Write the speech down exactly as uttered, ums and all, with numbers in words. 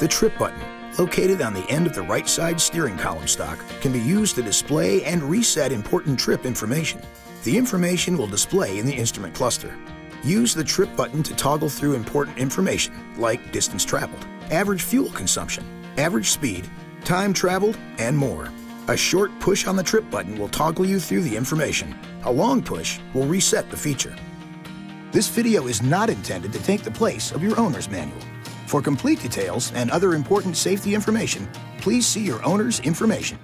The trip button, located on the end of the right side steering column stock, can be used to display and reset important trip information. The information will display in the instrument cluster. Use the trip button to toggle through important information like distance traveled, average fuel consumption, average speed, time traveled, and more. A short push on the trip button will toggle you through the information. A long push will reset the feature. This video is not intended to take the place of your owner's manual. For complete details and other important safety information, please see your owner's information.